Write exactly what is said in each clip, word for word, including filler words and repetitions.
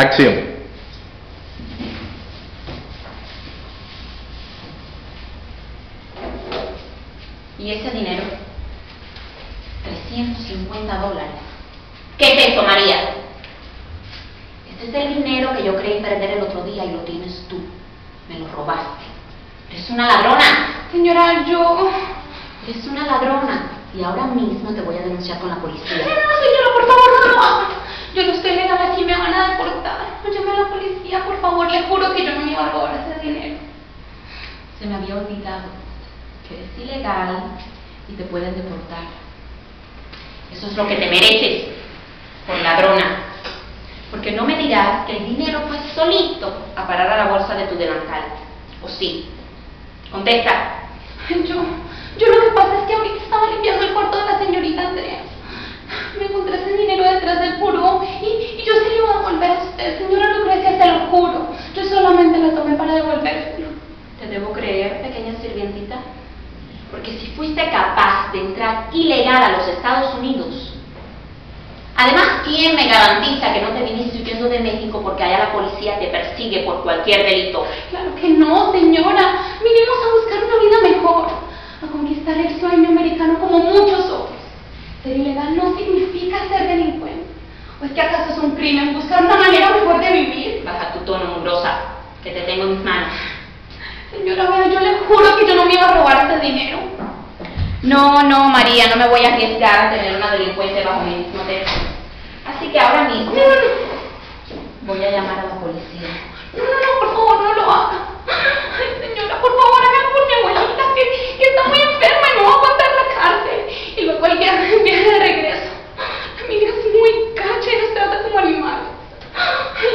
Acción. ¿Y ese dinero? trescientos cincuenta dólares. ¿Qué es eso, María? Este es el dinero que yo creí perder el otro día y lo tienes tú. Me lo robaste. Eres una ladrona. Señora, yo... Eres una ladrona. Y ahora mismo te voy a denunciar con la policía. No, señora, por favor, no lo haga. Yo no estoy legal aquí, me van a deportar. No llame a la policía, por favor. Le juro que yo no me iba a robar ese dinero. Se me había olvidado. Eres ilegal y te pueden deportar. Eso es lo que te mereces, por ladrona. Porque no me dirás que el dinero fue solito a parar a la bolsa de tu delantal. ¿O sí? Contesta. Yo, yo lo que pasa es que ahorita estaba limpiando el cuarto de la señorita Andrea. Me encontré ese dinero detrás del buró y, y yo se lo iba a devolver a usted. Señora Lucrecia, se lo juro. Yo solamente la tomé para devolvérselo. Te debo creer, pequeña sirvientita. Porque si fuiste capaz de entrar ilegal a los Estados Unidos, además, ¿quién me garantiza que no te viniste huyendo de México porque allá la policía te persigue por cualquier delito? Claro que no, señora. Vinimos a buscar una vida mejor, a conquistar el sueño americano como muchos otros. Ser ilegal no significa ser delincuente. ¿O es que acaso es un crimen buscar una manera mejor de vivir? Baja tu tono, mugrosa, que te tengo en mis manos. Señora, bueno, yo le juro que yo no me iba a robar ese dinero. No, no, María, no me voy a arriesgar a tener una delincuente bajo mi mismo techo. Así que ahora mismo voy a llamar a la policía. No, no, no, por favor, no lo haga. Ay, señora, por favor, hágalo por mi abuelita, que, que está muy enferma y no va a aguantar la cárcel. Y luego el viaje, el viaje de regreso. La migra es muy cacha y nos trata como animales.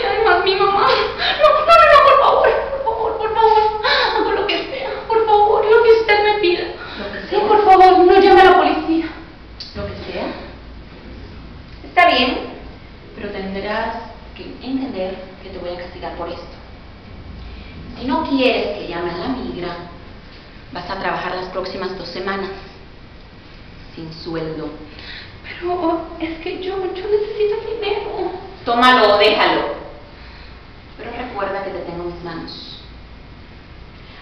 Y además mi mamá... No, no, no, no, por favor, por favor, por favor. Hago lo que sea, por favor, lo que usted me pida. Lo que sea, por favor, no llame a la policía. Lo que sea. Está bien, pero tendrás que entender que te voy a castigar por esto. Si no quieres que llame a la migra, vas a trabajar las próximas dos semanas sin sueldo. Pero es que yo, yo necesito dinero. Tómalo o déjalo. Pero recuerda que te tengo mis manos.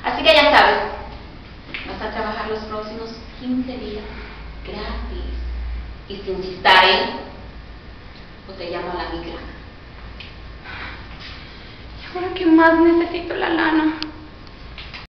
Así que ya sabes, vas a trabajar los próximos quince días gratis y sin chistar, ¿eh? O te llamo a la migra. Y ahora que más necesito la lana.